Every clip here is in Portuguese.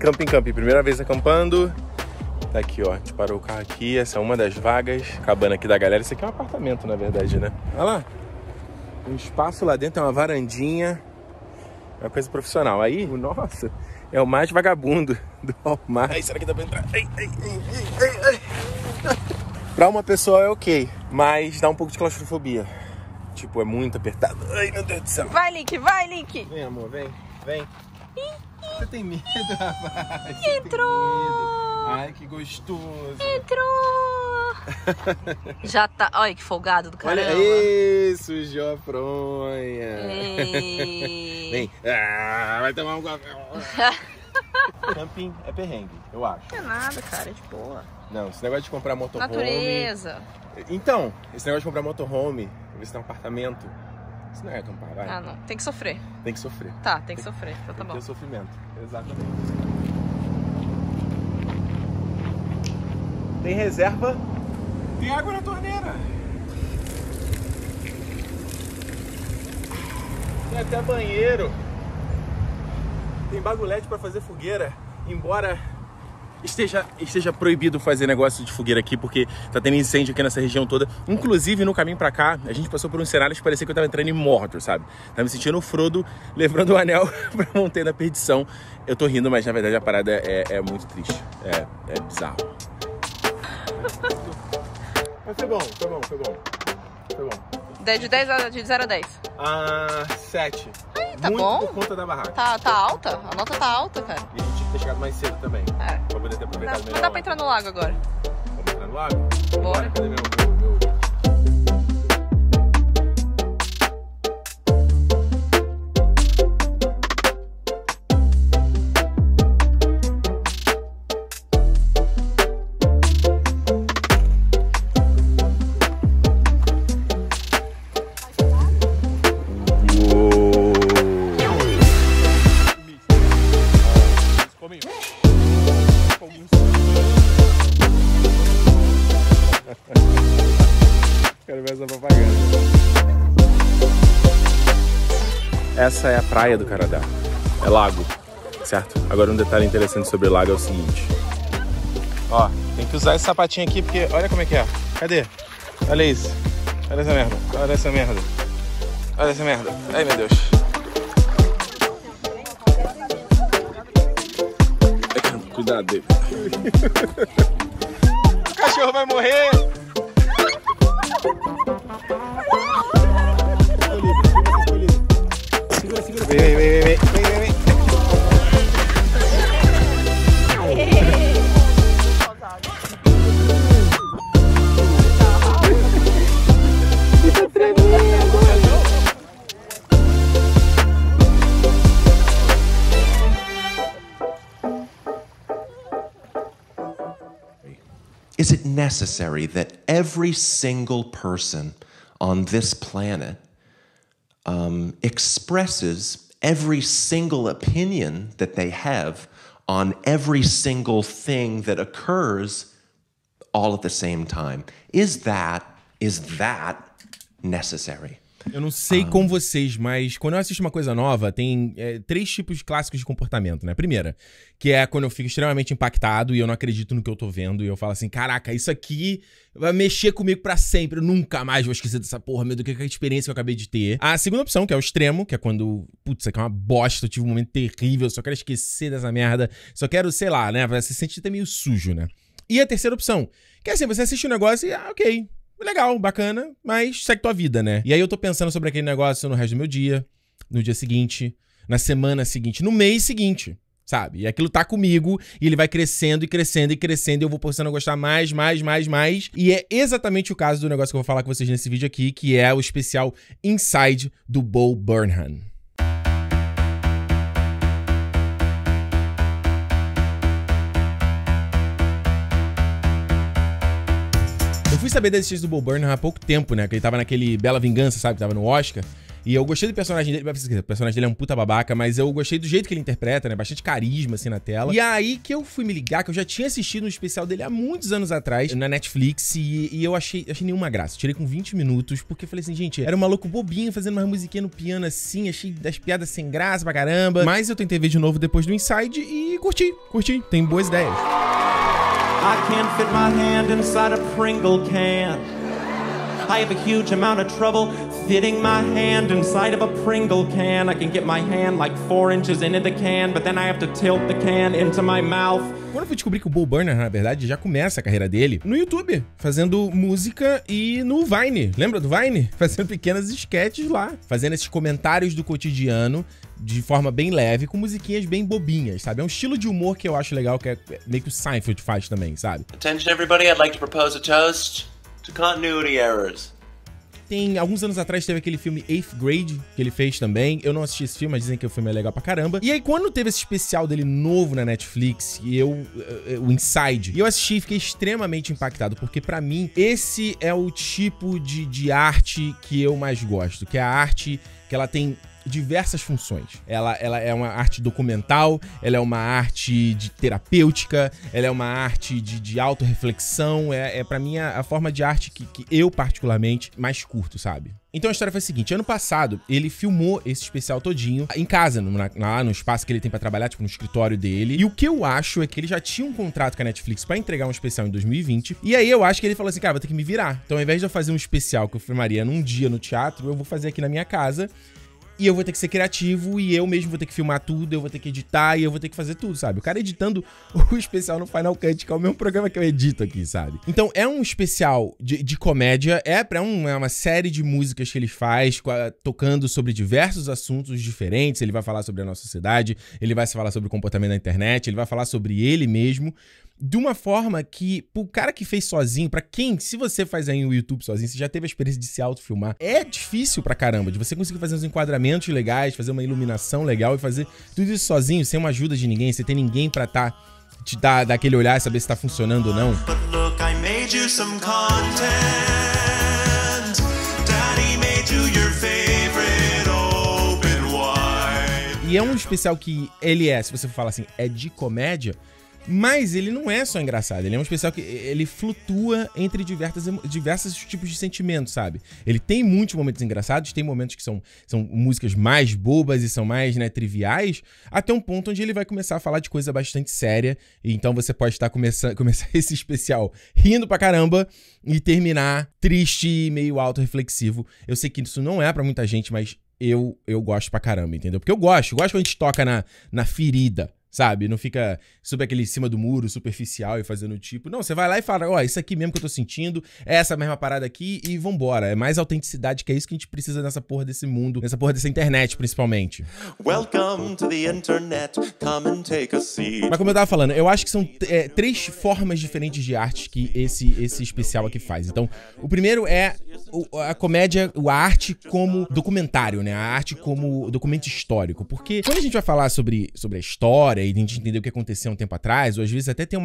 Camping. Primeira vez acampando. Tá aqui, ó. A gente parou o carro aqui. Essa é uma das vagas. Cabana aqui da galera. Isso aqui é um apartamento, na verdade, né? Olha lá. Um espaço lá dentro. É uma varandinha. É uma coisa profissional. Aí, o nosso é o mais vagabundo do Walmart. Ai, será que dá pra entrar? Ai. Pra uma pessoa é ok. Mas dá um pouco de claustrofobia. Tipo, é muito apertado. Ai, meu Deus do céu. Vai, Link. Vem, amor. Vem. Você tem medo, rapaz? Entrou! Ai, que gostoso! Entrou! Já tá... Olha, que folgado do caramba! Olha isso, jofronha! Vem! Ah, vai tomar um café! Camping é perrengue, eu acho. Não é nada, cara, é de boa. Não, esse negócio de comprar motorhome... Natureza! Então, esse negócio de comprar motorhome, ver se tem um apartamento... Isso não é acampar, vai. Ah, não. Tem que sofrer. Tá, tem que sofrer. Então tá bom. Tem que ter sofrimento. Exatamente. Tem reserva. Tem água na torneira. Tem até banheiro. Tem bagulete pra fazer fogueira. Embora esteja proibido fazer negócio de fogueira aqui, porque tá tendo incêndio aqui nessa região toda. Inclusive, no caminho pra cá, a gente passou por uns cenários que parecia que eu tava entrando em morto, sabe? Tava me sentindo o Frodo, levando o anel pra montanha da perdição. Eu tô rindo, mas na verdade a parada é muito triste. É bizarro. Mas foi bom. De 0 a 10? Ah, 7. Ai, tá muito bom. Por conta da barraca. Tá alta? A nota tá alta, cara. E a gente tinha que ter chegado mais cedo também. É. Pra poder ter aproveitado melhor. Não dá pra entrar no lago agora. Vamos entrar no lago? Bora. Cadê meu... Essa é a praia do Caradá, é lago, certo? Agora um detalhe interessante sobre o lago é o seguinte. Ó, tem que usar esse sapatinho aqui porque olha como é que é. Cadê? Olha isso. Olha essa merda. Ai, meu Deus. Cuidado dele. O cachorro vai morrer. Vem. Tá tremendo. Is it necessary that every single person on this planet expresses every single opinion that they have on every single thing that occurs all at the same time? Is that necessary? Eu não sei com vocês, mas quando eu assisto uma coisa nova, tem 3 tipos de clássicos de comportamento, né? Primeira, que é quando eu fico extremamente impactado e eu não acredito no que eu tô vendo. E eu falo assim, caraca, isso aqui vai mexer comigo pra sempre. Eu nunca mais vou esquecer dessa porra, meu, do que a experiência que eu acabei de ter. A segunda opção, que é o extremo, que é quando, putz, isso aqui é uma bosta, eu tive um momento terrível, eu só quero esquecer dessa merda. Só quero, sei lá, né? Você se sente até meio sujo, né? E a terceira opção, que é assim, você assiste um negócio e, ok... legal, bacana, mas segue tua vida, né? E aí eu tô pensando sobre aquele negócio no resto do meu dia, no dia seguinte, na semana seguinte, no mês seguinte, sabe? E aquilo tá comigo, e ele vai crescendo e crescendo e crescendo, e eu vou começando a gostar mais. E é exatamente o caso do negócio que eu vou falar com vocês nesse vídeo aqui, que é o especial Inside do Bo Burnham. Fui saber da existência do Bo Burnham há pouco tempo, né? Que ele tava naquele Bela Vingança, sabe? Que tava no Oscar. E eu gostei do personagem dele. O personagem dele é um puta babaca, mas eu gostei do jeito que ele interpreta, né? Bastante carisma, assim, na tela. E aí que eu fui me ligar, que eu já tinha assistido um especial dele há muitos anos atrás, na Netflix, e eu achei nenhuma graça. Eu tirei com 20 minutos, porque eu falei assim, gente, era um maluco bobinho, fazendo umas musiquinhas no piano, assim, achei das piadas sem graça pra caramba. Mas eu tentei ver de novo depois do Inside e curti. Tem boas ideias. I can't fit my hand inside a Pringle can. I have a huge amount of trouble fitting my hand inside of a Pringle can. I can get my hand like 4 inches into the can, but then I have to tilt the can into my mouth. Quando eu fui descobrir que o Bo Burnham, na verdade, já começa a carreira dele no YouTube, fazendo música e no Vine. Lembra do Vine? Fazendo pequenas sketches lá, fazendo esses comentários do cotidiano de forma bem leve, com musiquinhas bem bobinhas, sabe? É um estilo de humor que eu acho legal, que é meio que o Seinfeld faz também, sabe? Attention everybody, I'd like to propose a toast to continuity errors. Tem, alguns anos atrás teve aquele filme Eighth Grade, que ele fez também. Eu não assisti esse filme, mas dizem que o filme é legal pra caramba. E aí, quando teve esse especial dele novo na Netflix, e o Inside, e eu assisti e fiquei extremamente impactado, porque pra mim, esse é o tipo de arte que eu mais gosto, que é a arte que ela tem diversas funções. Ela é uma arte documental, ela é uma arte de terapêutica, ela é uma arte de autorreflexão, é pra mim a forma de arte que eu particularmente mais curto, sabe? Então a história foi a seguinte, ano passado ele filmou esse especial todinho em casa, no espaço que ele tem pra trabalhar, tipo no escritório dele, e o que eu acho é que ele já tinha um contrato com a Netflix pra entregar um especial em 2020, e aí eu acho que ele falou assim, cara, vou ter que me virar, então ao invés de eu fazer um especial que eu filmaria num dia no teatro, eu vou fazer aqui na minha casa. E eu vou ter que ser criativo, e eu mesmo vou ter que filmar tudo, eu vou ter que editar, e eu vou ter que fazer tudo, sabe? O cara editando o especial no Final Cut, que é o mesmo programa que eu edito aqui, sabe? Então, é um especial de comédia, é uma série de músicas que ele faz, tocando sobre diversos assuntos diferentes. Ele vai falar sobre a nossa sociedade, ele vai falar sobre o comportamento da internet, ele vai falar sobre ele mesmo, de uma forma que, pro cara que fez sozinho, pra quem, se você faz aí no YouTube sozinho, você já teve a experiência de se autofilmar, é difícil pra caramba, de você conseguir fazer uns enquadramentos legais, fazer uma iluminação legal e fazer tudo isso sozinho, sem uma ajuda de ninguém, sem ter ninguém pra te dar aquele olhar e saber se tá funcionando ou não. E é um especial que ele se você for falar assim, é de comédia, mas ele não é só engraçado, ele é um especial que ele flutua entre diversos tipos de sentimentos, sabe? Ele tem muitos momentos engraçados, tem momentos que são músicas mais bobas e são mais, né, triviais, até um ponto onde ele vai começar a falar de coisa bastante séria, e então você pode estar começar esse especial rindo pra caramba e terminar triste e meio autorreflexivo. Eu sei que isso não é pra muita gente, mas eu gosto pra caramba, entendeu? Porque eu gosto quando a gente toca na ferida, sabe? Não fica sobre aquele em cima do muro, superficial e fazendo tipo... Não, você vai lá e fala, ó, isso aqui mesmo que eu tô sentindo, é essa mesma parada aqui e vambora. É mais autenticidade, que é isso que a gente precisa nessa porra desse mundo, nessa porra dessa internet, principalmente. Welcome to the internet, come and take a seat. Mas como eu tava falando, eu acho que são três formas diferentes de arte que esse especial aqui faz. Então, o primeiro é a comédia, a arte como documentário, né? A arte como documento histórico. Porque quando a gente vai falar sobre a história, e a gente entender o que aconteceu um tempo atrás, ou às vezes até tem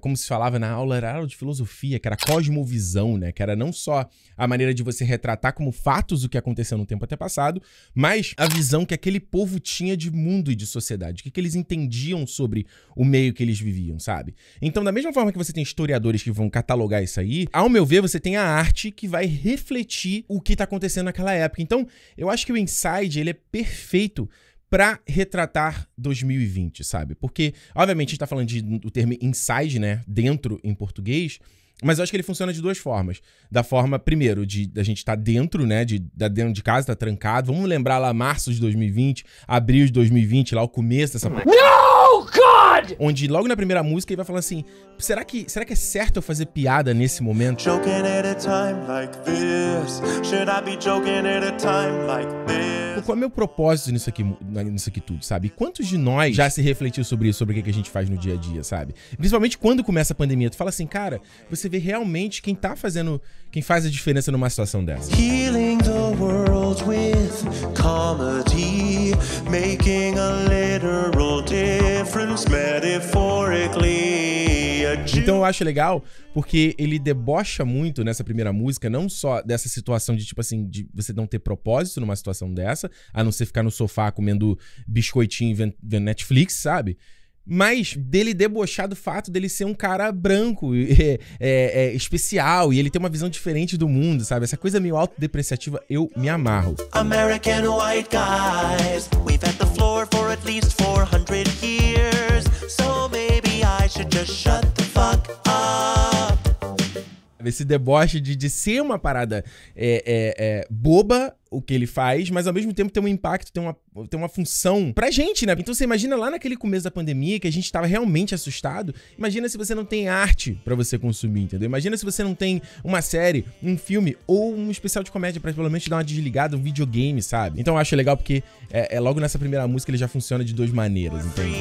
como se falava na aula, era aula de filosofia, que era cosmovisão, né? Que era não só a maneira de você retratar como fatos o que aconteceu no tempo até passado, mas a visão que aquele povo tinha de mundo e de sociedade, o que eles entendiam sobre o meio que eles viviam, sabe? Então, da mesma forma que você tem historiadores que vão catalogar isso aí, ao meu ver, você tem a arte que vai refletir o que tá acontecendo naquela época. Então, eu acho que o Inside, ele é perfeito pra retratar 2020, sabe? Porque, obviamente, a gente tá falando do termo inside, né? Dentro, em português. Mas eu acho que ele funciona de duas formas. Da forma, primeiro, da gente tá dentro, né? Dentro de casa, tá trancado. Vamos lembrar lá março de 2020, abril de 2020, lá o começo dessa... No, God! Onde, logo na primeira música, ele vai falar assim... Será que é certo eu fazer piada nesse momento? Joking at a time like this. Should I be joking at a time like this? qual é o meu propósito nisso aqui tudo, sabe? Quantos de nós já se refletiu sobre isso, sobre o que a gente faz no dia a dia, sabe? Principalmente quando começa a pandemia, tu fala assim, cara, você vê realmente quem tá fazendo, quem faz a diferença numa situação dessa. Healing the world with comedy, making a literal difference metaphorically. Então eu acho legal porque ele debocha muito nessa primeira música, não só dessa situação de tipo assim, de você não ter propósito numa situação dessa, a não ser ficar no sofá comendo biscoitinho vendo Netflix, sabe? Mas dele debochar do fato dele ser um cara branco, especial, e ele ter uma visão diferente do mundo, sabe? Essa coisa meio autodepreciativa, eu me amarro. American white guys, we've had the floor for at least 400 years, so maybe I should just shut the fuck up. Esse deboche de ser uma parada boba, o que ele faz, mas ao mesmo tempo tem um impacto, tem uma função pra gente, né? Então você imagina lá naquele começo da pandemia que a gente tava realmente assustado, imagina se você não tem arte pra você consumir, entendeu? Imagina se você não tem uma série, um filme ou um especial de comédia pra pelo menos te dar uma desligada, um videogame, sabe? Então eu acho legal porque logo nessa primeira música ele já funciona de duas maneiras, entende?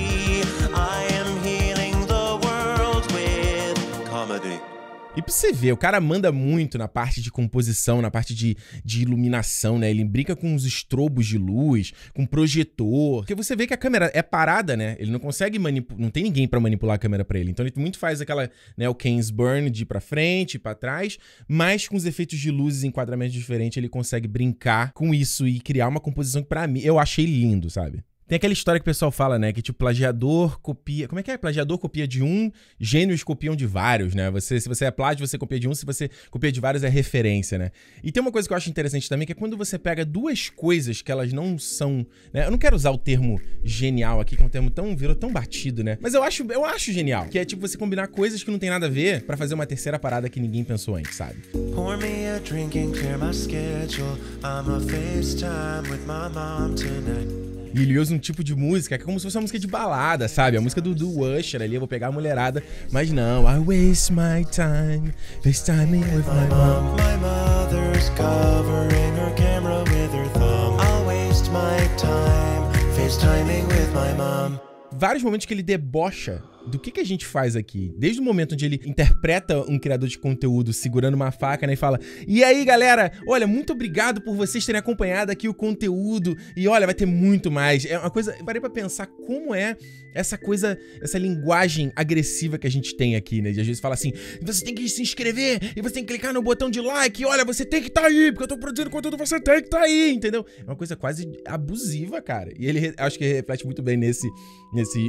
E pra você ver, o cara manda muito na parte de composição, na parte de iluminação, né? Ele brinca com os estrobos de luz, com projetor. Porque você vê que a câmera é parada, né? Ele não consegue manipular, não tem ninguém pra manipular a câmera pra ele. Então ele muito faz aquela, né, o Ken's Burn de ir pra frente, ir pra trás, mas com os efeitos de luzes e enquadramentos diferentes, ele consegue brincar com isso e criar uma composição que pra mim, eu achei lindo, sabe? Tem aquela história que o pessoal fala, né? Que, tipo, plagiador copia... Como é que é? Plagiador copia de um, gênios copiam de vários, né? Se você é plágio, você copia de um. Se você copia de vários, é referência, né? E tem uma coisa que eu acho interessante também, que é quando você pega duas coisas que elas não são... Né? Eu não quero usar o termo genial aqui, que é um termo tão... Virou tão batido, né? Mas eu acho genial. Que é, tipo, você combinar coisas que não tem nada a ver pra fazer uma terceira parada que ninguém pensou antes, sabe? Pour me a drink and clear my schedule. I'm a FaceTime with my mom tonight. E ele usa um tipo de música que é como se fosse uma música de balada, sabe? A música do Usher ali, eu vou pegar a mulherada. Mas não, I waste my time, FaceTiming with my mom. My mother's covering her camera with her thumb. I waste my time, FaceTiming with my mom. Vários momentos que ele debocha do que a gente faz aqui. Desde o momento onde ele interpreta um criador de conteúdo segurando uma faca, né? E fala, e aí, galera? Olha, muito obrigado por vocês terem acompanhado aqui o conteúdo. E olha, vai ter muito mais. É uma coisa... Eu parei pra pensar como é essa coisa... Essa linguagem agressiva que a gente tem aqui, né? E às vezes fala assim, você tem que se inscrever, e você tem que clicar no botão de like. E olha, você tem que tá aí, porque eu tô produzindo conteúdo, você tem que tá aí, entendeu? É uma coisa quase abusiva, cara. E ele, acho que reflete muito bem nesse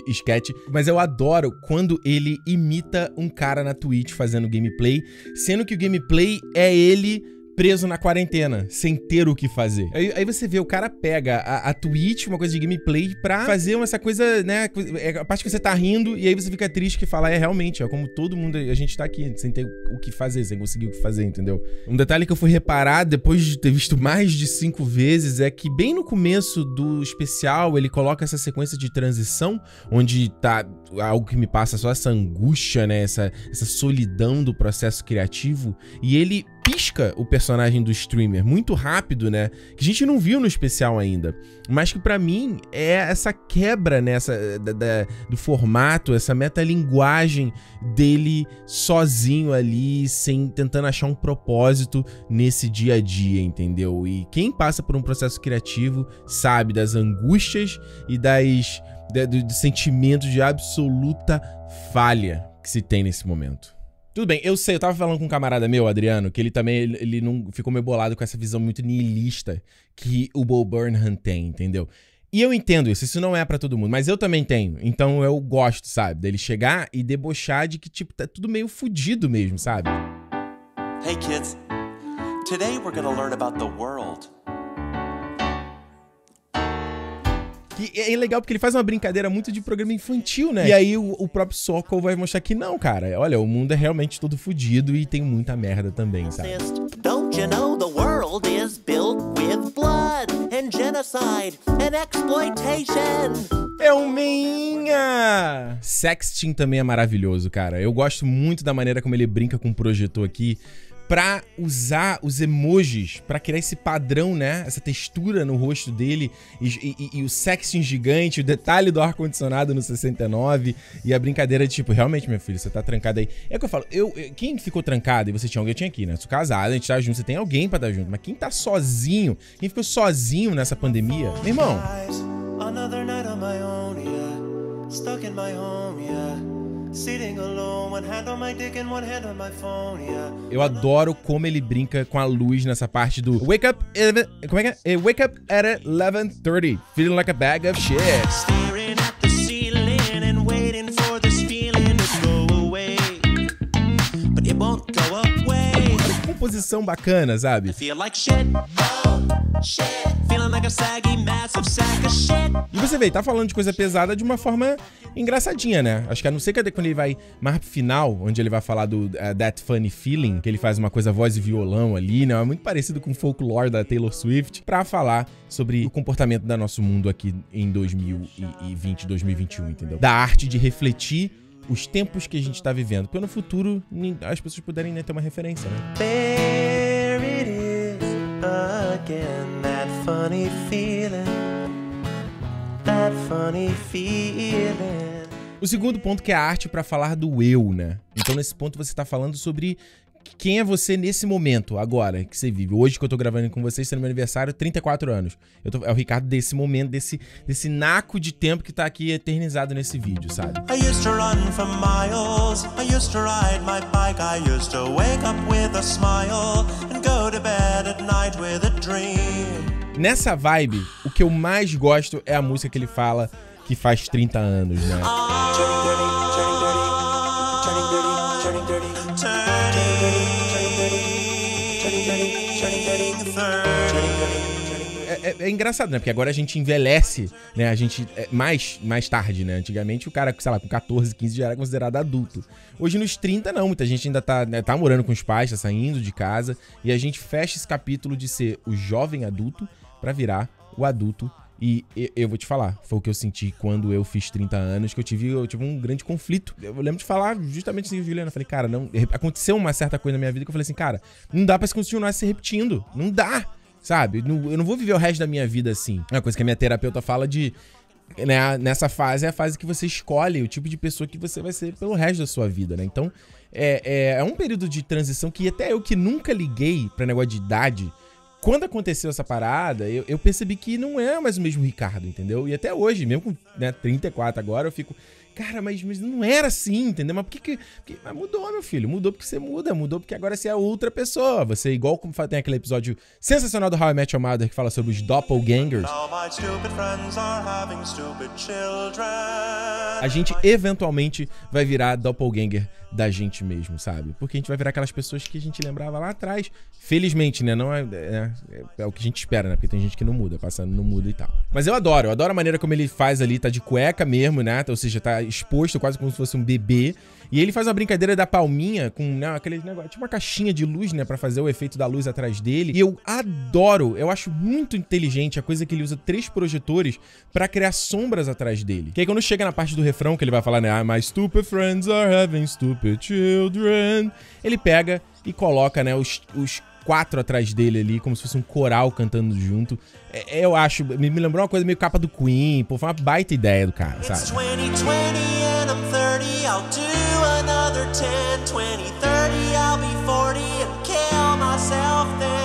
sketch. Mas eu adoro quando ele imita um cara na Twitch fazendo gameplay, sendo que o gameplay é ele preso na quarentena, sem ter o que fazer. Aí você vê, o cara pega a Twitch, uma coisa de gameplay, pra fazer essa coisa, né, a parte que você tá rindo, e aí você fica triste que fala, realmente, é como todo mundo, a gente tá aqui, sem ter o que fazer, sem conseguir o que fazer, entendeu? Um detalhe que eu fui reparar, depois de ter visto mais de 5 vezes, é que bem no começo do especial, ele coloca essa sequência de transição, onde tá algo que me passa só essa angústia, né, essa solidão do processo criativo, e ele... pisca o personagem do streamer muito rápido, né? Que a gente não viu no especial ainda. Mas que pra mim é essa quebra, né? Do formato, essa metalinguagem dele sozinho ali, tentando achar um propósito nesse dia a dia, entendeu? E quem passa por um processo criativo sabe das angústias e do sentimento de absoluta falha que se tem nesse momento. Tudo bem, eu sei, eu tava falando com um camarada meu, Adriano, que ele também ele não ficou meio bolado com essa visão muito nihilista que o Bo Burnham tem, entendeu? E eu entendo isso não é pra todo mundo, mas eu também tenho, então eu gosto, sabe, dele chegar e debochar de que, tipo, tá tudo meio fudido mesmo, sabe? Hey kids, today we're gonna learn about the world. E é legal porque ele faz uma brincadeira muito de programa infantil, né? E aí o próprio Sokol vai mostrar que não, cara. Olha, o mundo é realmente todo fodido e tem muita merda também, sabe? Don't you know the world is built with blood and genocide and exploitation? É um meinha! Sexting também é maravilhoso, cara. Eu gosto muito da maneira como ele brinca com o projetor aqui. pra usar os emojis, pra criar esse padrão, né? Essa textura no rosto dele e o sexting gigante, o detalhe do ar-condicionado no 69 e a brincadeira de tipo, realmente, meu filho, você tá trancado aí. É o que eu falo, quem ficou trancado e você tinha alguém, eu tinha aqui, né? Eu sou casado, a gente tá junto, você tem alguém pra estar junto, mas quem tá sozinho, quem ficou sozinho nessa pandemia, meu irmão... Eu adoro como ele brinca com a luz nessa parte do Wake up, como é que é? Wake up at 11:30, feeling like a bag of shit. Uma composição bacana, sabe? E você vê, tá falando de coisa pesada de uma forma engraçadinha, né? Acho que a não ser que quando ele vai mais pro final, onde ele vai falar do That Funny Feeling, que ele faz uma coisa voz e violão ali, né? É muito parecido com o Folklore da Taylor Swift, pra falar sobre o comportamento do nosso mundo aqui em 2020, 2021, entendeu? Da arte de refletir os tempos que a gente tá vivendo, porque no futuro as pessoas puderem, né, ter uma referência, né? There it is again. Funny feeling, that funny feeling. O segundo ponto que é a arte pra falar do eu, né? Então nesse ponto você tá falando sobre quem é você nesse momento, agora, que você vive. Hoje que eu tô gravando com vocês, tá no meu aniversário, 34 anos. É o Ricardo desse momento, desse naco de tempo que tá aqui eternizado nesse vídeo, sabe? I used to run for miles, I used to ride my bike, I used to wake up with a smile and go to bed at night with a dream. Nessa vibe, o que eu mais gosto é a música que ele fala que faz 30 anos, né? É engraçado, né? Porque agora a gente envelhece, né? A gente... mais tarde, né? Antigamente o cara, sei lá, com 14, 15 já era considerado adulto. Hoje nos 30 não, muita gente ainda tá, né, tá morando com os pais, tá saindo de casa. E a gente fecha esse capítulo de ser o jovem adulto pra virar o adulto. E eu vou te falar, foi o que eu senti quando eu fiz 30 anos, que eu tive um grande conflito. Eu lembro de falar justamente assim, Juliana, eu falei, cara, não... Aconteceu uma certa coisa na minha vida que eu falei assim, cara, não dá pra se continuar se repetindo, não dá! Sabe? Eu não vou viver o resto da minha vida assim. É uma coisa que a minha terapeuta fala de... Né, nessa fase é a fase que você escolhe o tipo de pessoa que você vai ser pelo resto da sua vida, né? Então, é um período de transição que até eu que nunca liguei pra negócio de idade... Quando aconteceu essa parada, eu percebi que não é mais o mesmo Ricardo, entendeu? E até hoje, mesmo com, né, 34 agora, eu fico... Cara, mas não era assim, entendeu? Mas por que... Mas mudou, meu filho. Mudou porque você muda. Mudou porque agora você é outra pessoa. Você é igual como tem aquele episódio sensacional do How I Met Your Mother que fala sobre os doppelgangers. A gente eventualmente vai virar doppelganger da gente mesmo, sabe? Porque a gente vai virar aquelas pessoas que a gente lembrava lá atrás. Felizmente, né? Não é o que a gente espera, né? Porque tem gente que não muda, passando não muda e tal. Mas eu adoro a maneira como ele faz ali, tá de cueca mesmo, né? Ou seja, tá exposto quase como se fosse um bebê. E ele faz uma brincadeira da palminha com, né, aquele negócio, tipo uma caixinha de luz, né? Pra fazer o efeito da luz atrás dele. E eu adoro, eu acho muito inteligente a coisa que ele usa 3 projetores pra criar sombras atrás dele. Que aí quando chega na parte do refrão que ele vai falar, né? Ah, my stupid friends are having stupid children. Ele pega e coloca, né, os 4 atrás dele ali, como se fosse um coral cantando junto. Eu acho... Me lembrou uma coisa meio capa do Queen. Pô, foi uma baita ideia do cara, sabe? It's 2020 and I'm 30, I'll do another 10, 20, 30, I'll be 40 and kill myself then.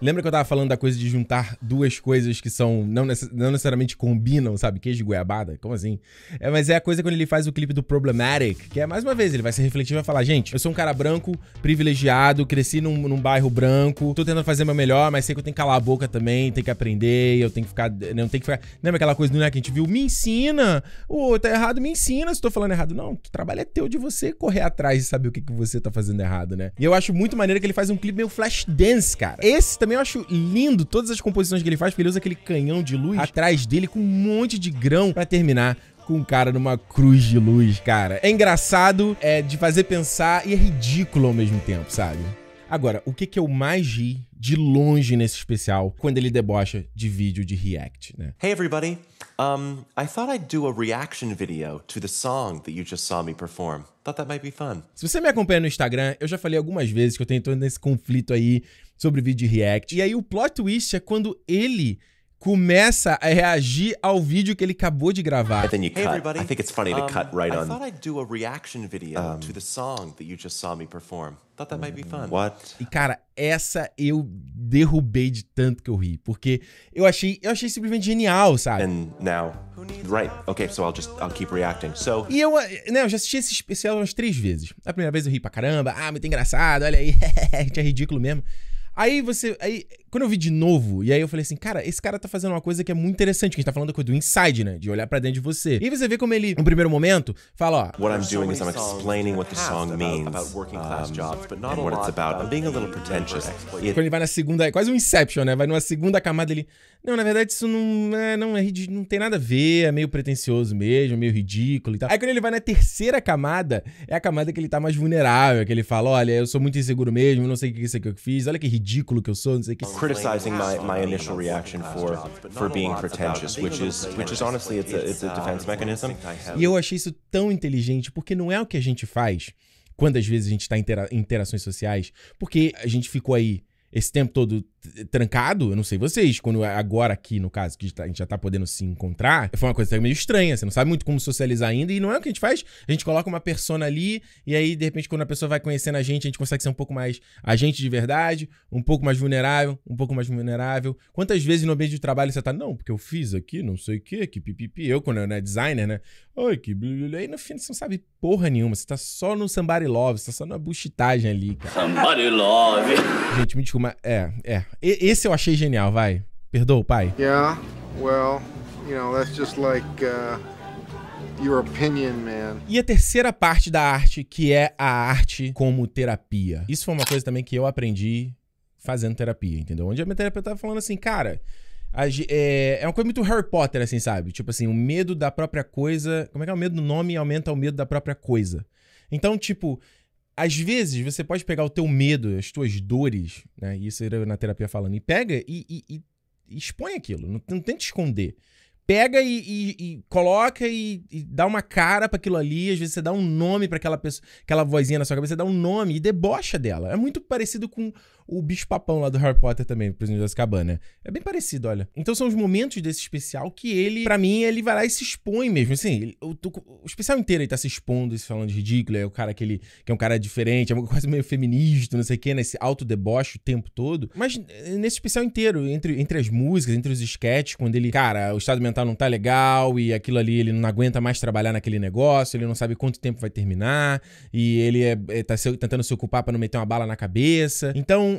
Lembra que eu tava falando da coisa de juntar 2 coisas que são... Não necessariamente combinam, sabe? Queijo e goiabada? Como assim? É, mas é a coisa quando ele faz o clipe do Problematic, que é, mais uma vez, ele vai se refletir e vai falar, gente, eu sou um cara branco, privilegiado, cresci num bairro branco, tô tentando fazer meu melhor, mas sei que eu tenho que calar a boca também, tenho que aprender, eu tenho que ficar... Não tenho que ficar... Lembra aquela coisa do, né, que a gente viu? Me ensina! Ô, tá errado, me ensina se tô falando errado. Não, o trabalho é teu de você correr atrás e saber o que você tá fazendo errado, né? E eu acho muito maneiro que ele faz um clipe meio flash dance, cara. Esse também eu acho lindo, todas as composições que ele faz, porque ele usa aquele canhão de luz atrás dele com um monte de grão pra terminar com um cara numa cruz de luz, cara. É engraçado, é de fazer pensar e é ridículo ao mesmo tempo, sabe? Agora, o que que eu mais ri de longe nesse especial quando ele debocha de vídeo de react, né? Hey everybody, I thought I'd do a reaction video to the song that you just saw me perform. Thought that might be fun. Se você me acompanha no Instagram, eu já falei algumas vezes que eu tenho todo nesse conflito aí sobre vídeo de react. E aí o plot twist é quando ele começa a reagir ao vídeo que ele acabou de gravar. And then you cut. Hey everybody. I think it's funny to cut right on. I thought I'd do a reaction video to the song that you just saw me perform. Thought that might be fun. What? E cara, essa eu derrubei de tanto que eu ri, porque eu achei simplesmente genial, sabe? And now, right? Okay, so I'll keep reacting. So. E eu já assisti esse especial umas 3 vezes. A primeira vez eu ri pra caramba, ah, muito engraçado, olha aí, é ridículo mesmo. Aí, quando eu vi de novo, e aí eu falei assim, cara, esse cara tá fazendo uma coisa que é muito interessante, que a gente tá falando do inside, né? De olhar pra dentro de você. E aí você vê como ele, no primeiro momento, fala, ó... What I'm doing is I'm explaining what the song means, about working class jobs, but not what it's about. I'm being a little pretentious. Quando ele vai na segunda, é quase um Inception, né? Vai numa segunda camada, ele... Não, na verdade, isso não tem nada a ver, é meio pretencioso mesmo, meio ridículo e tal. Aí quando ele vai na terceira camada, é a camada que ele tá mais vulnerável, que ele fala, olha, eu sou muito inseguro mesmo, não sei o que isso aqui eu fiz, olha que ridículo. Ridículo que eu sou, não sei o que. Criticizing my initial reaction for being pretentious, which is honestly it's a defense mechanism. E eu achei isso tão inteligente, porque não é o que a gente faz quando às vezes a gente tá em interações sociais, porque a gente ficou aí esse tempo todo trancado, eu não sei vocês, quando agora aqui, no caso, que a gente já tá podendo se encontrar, foi uma coisa meio estranha, você não sabe muito como socializar ainda, e não é o que a gente faz, a gente coloca uma persona ali, e aí, de repente, quando a pessoa vai conhecendo a gente consegue ser um pouco mais a gente de verdade, um pouco mais vulnerável, Quantas vezes no ambiente de trabalho você tá, não, porque eu fiz aqui, não sei o que pipipi, eu, quando eu era designer, né, ai, que blululê, e no fim você não sabe porra nenhuma, você tá só no somebody love, você tá só na buchitagem ali, cara. Somebody love! Gente, me desculpa, mas é. Esse eu achei genial, vai. Perdoa o pai. Yeah, well, you know, that's just like your opinion, man. E a terceira parte da arte, que é a arte como terapia. Isso foi uma coisa também que eu aprendi fazendo terapia, entendeu? Onde a minha terapeuta tava falando assim, cara, é uma coisa muito Harry Potter, assim, sabe? Tipo assim, o medo da própria coisa... Como é que é? O medo do nome aumenta o medo da própria coisa. Então, tipo... Às vezes, você pode pegar o teu medo, as tuas dores, né? Isso era na terapia falando. E pega e expõe aquilo. Não tenta esconder. Pega e coloca e dá uma cara pra aquilo ali. Às vezes você dá um nome pra aquela pessoa, aquela vozinha na sua cabeça. Você dá um nome e debocha dela. É muito parecido com o bicho-papão lá do Harry Potter também, Prisioneiro de Azkaban, né? É bem parecido, olha. Então são os momentos desse especial que ele, pra mim, ele vai lá e se expõe mesmo. Assim, o especial inteiro ele tá se expondo, se falando de ridículo, é o cara que é um cara diferente, é quase meio feminista, não sei o quê, né? Esse autodeboche o tempo todo. Mas nesse especial inteiro, entre as músicas, entre os sketches, quando ele, cara, o estado mental não tá legal e aquilo ali, ele não aguenta mais trabalhar naquele negócio, ele não sabe quanto tempo vai terminar e ele tá tentando se ocupar pra não meter uma bala na cabeça. Então,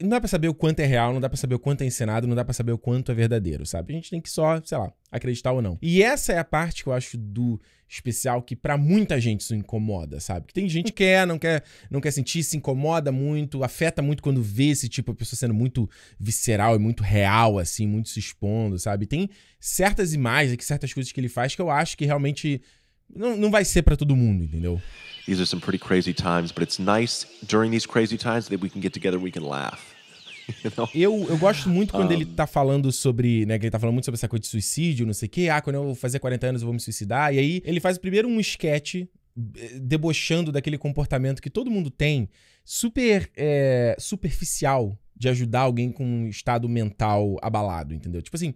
não dá pra saber o quanto é real, não dá pra saber o quanto é encenado, não dá pra saber o quanto é verdadeiro, sabe? A gente tem que só, sei lá, acreditar ou não. E essa é a parte que eu acho do especial que pra muita gente isso incomoda, sabe? Que tem gente que não quer sentir, se incomoda muito, afeta muito quando vê esse tipo de pessoa sendo muito visceral e muito real, assim, muito se expondo, sabe? Tem certas imagens, certas coisas que ele faz que eu acho que realmente... Não vai ser pra todo mundo, entendeu? These are some pretty crazy times, but it's nice during these crazy times that we can get together, we can laugh. You know? Eu gosto muito quando ele tá falando sobre, né, que ele tá falando muito sobre essa coisa de suicídio, não sei o quê. Ah, quando eu fazer 40 anos eu vou me suicidar. E aí ele faz primeiro um sketch debochando daquele comportamento que todo mundo tem, superficial, de ajudar alguém com um estado mental abalado, entendeu? Tipo assim...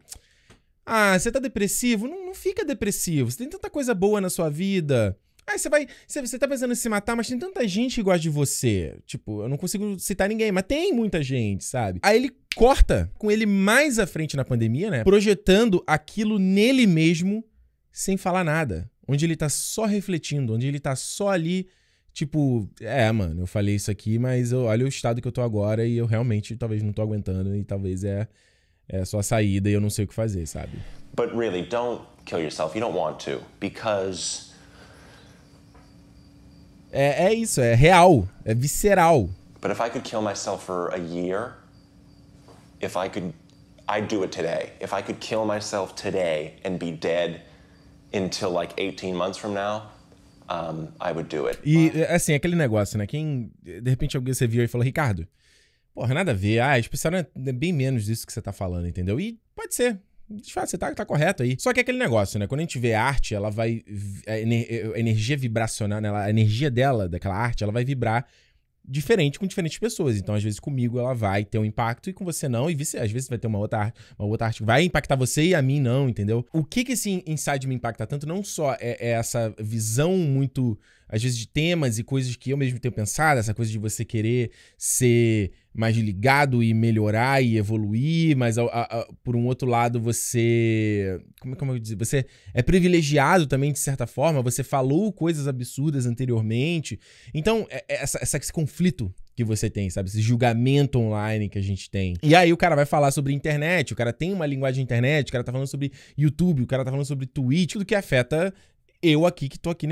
Ah, você tá depressivo? Não fica depressivo. Você tem tanta coisa boa na sua vida. Ah, você tá pensando em se matar, mas tem tanta gente que gosta de você. Tipo, eu não consigo citar ninguém, mas tem muita gente, sabe? Aí ele corta com ele mais à frente na pandemia, né? Projetando aquilo nele mesmo sem falar nada. Onde ele tá só refletindo, onde ele tá só ali... Tipo, mano, eu falei isso aqui, mas olha o estado que eu tô agora e eu realmente talvez não tô aguentando e talvez é só a saída e eu não sei o que fazer, sabe? But really, don't kill yourself. You don't want to, because é isso, é real, é visceral. But if I could kill myself for a year, if I could, I'd do it today. If I could kill myself today and be dead until like 18 months from now, I would do it. E assim, aquele negócio, né? Quem, de repente, alguém você viu e falou, Ricardo, porra, nada a ver. Ah, eles precisaram bem menos disso que você tá falando, entendeu? E pode ser. De fato, você tá correto aí. Só que é aquele negócio, né? Quando a gente vê arte, ela vai... A energia vibracional, né? A energia dela, daquela arte, ela vai vibrar diferente com diferentes pessoas. Então, às vezes, comigo ela vai ter um impacto e com você não. E às vezes vai ter uma outra arte que vai impactar você e a mim não, entendeu? O que que esse Inside me impacta tanto não só é essa visão muito, às vezes, de temas e coisas que eu mesmo tenho pensado, essa coisa de você querer ser mais ligado e melhorar e evoluir, mas por um outro lado você... Como eu dizer? Você é privilegiado também, de certa forma. Você falou coisas absurdas anteriormente. Então, esse conflito que você tem, sabe? Esse julgamento online que a gente tem. E aí o cara vai falar sobre internet, o cara tem uma linguagem de internet, o cara tá falando sobre YouTube, o cara tá falando sobre Twitch, tudo que afeta eu aqui, que tô aqui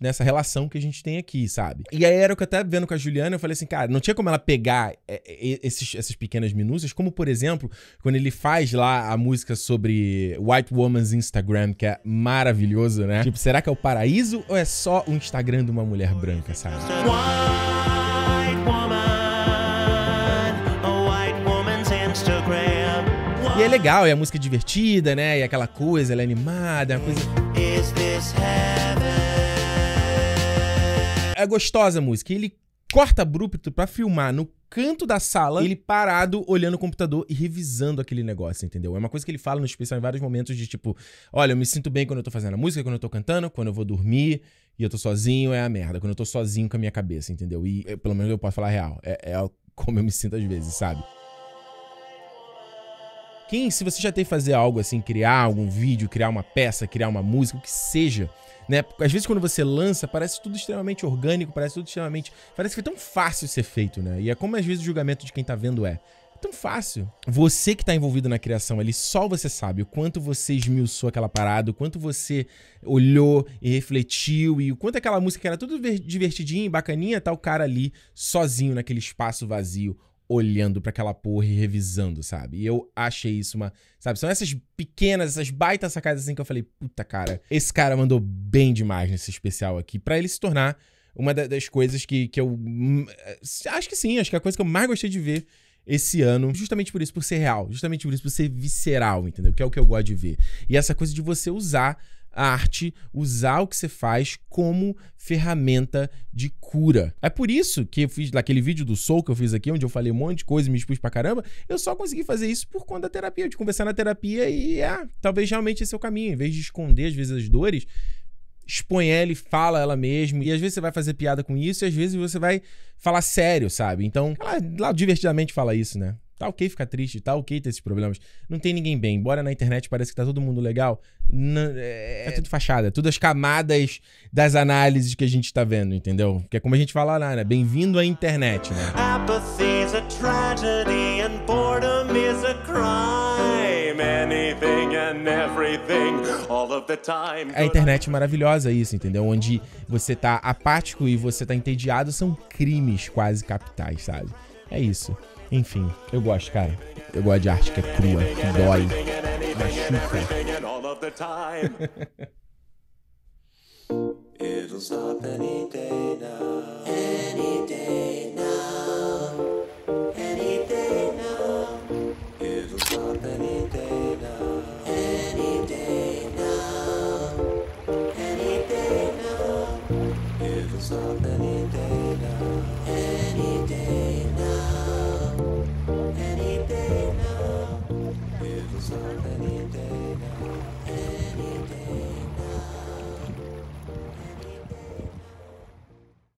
nessa relação que a gente tem aqui, sabe? E aí era o que eu até vendo com a Juliana, eu falei assim, cara, não tinha como ela pegar essas pequenas minúcias, como, por exemplo, quando ele faz lá a música sobre White Woman's Instagram, que é maravilhoso, né? Tipo, será que é o paraíso ou é só o Instagram de uma mulher branca, sabe? White woman, a white woman's Instagram. E é legal, é a música divertida, né? E aquela coisa, ela é animada, é uma coisa... É gostosa a música. Ele corta abrupto pra filmar no canto da sala, ele parado, olhando o computador e revisando aquele negócio, entendeu? É uma coisa que ele fala no especial em vários momentos de tipo, olha, eu me sinto bem quando eu tô fazendo a música, quando eu tô cantando, quando eu vou dormir e eu tô sozinho, é a merda. Quando eu tô sozinho com a minha cabeça, entendeu? E pelo menos eu posso falar a real. É como eu me sinto às vezes, sabe? Se você já tem que fazer algo assim, criar algum vídeo, criar uma peça, criar uma música, o que seja, né? Às vezes quando você lança, parece tudo extremamente orgânico, parece tudo extremamente... Parece que é tão fácil ser feito, né? E é como às vezes o julgamento de quem tá vendo é. É tão fácil. Você que tá envolvido na criação ali, só você sabe o quanto você esmiuçou aquela parada, o quanto você olhou e refletiu, e o quanto aquela música que era tudo divertidinha, bacaninha, tá o cara ali sozinho naquele espaço vazio, olhando pra aquela porra e revisando, sabe? E eu achei isso uma... Sabe? São essas pequenas, essas baitas sacadas assim que eu falei, puta cara, esse cara mandou bem demais nesse especial aqui, pra ele se tornar uma das coisas que eu... Acho que sim, acho que é a coisa que eu mais gostei de ver esse ano, justamente por isso, por ser real, justamente por isso, por ser visceral, entendeu? Que é o que eu gosto de ver. E essa coisa de você usar a arte, usar o que você faz como ferramenta de cura. É por isso que eu fiz naquele vídeo do Soul que eu fiz aqui, onde eu falei um monte de coisa e me expus pra caramba, eu só consegui fazer isso por conta da terapia, de conversar na terapia e, talvez realmente esse é o caminho. Em vez de esconder, às vezes, as dores, expõe ela e fala ela mesma. E às vezes você vai fazer piada com isso e às vezes você vai falar sério, sabe? Então, ela lá divertidamente fala isso, né? Tá ok ficar triste, tá ok ter esses problemas. Não tem ninguém bem. Embora na internet parece que tá todo mundo legal, é tudo fachada. É tudo as camadas das análises que a gente tá vendo, entendeu? Que é como a gente fala lá, né? Bem-vindo à internet, né? Apathy is a tragedy and boredom is a crime. Anything and everything, all of the time. A internet é maravilhosa isso, entendeu? Onde você tá apático e você tá entediado são crimes quase capitais, sabe? É isso. Enfim, eu gosto, cara. Eu gosto de arte que é crua, que dói, machuca. It'll stop any day now. Any day.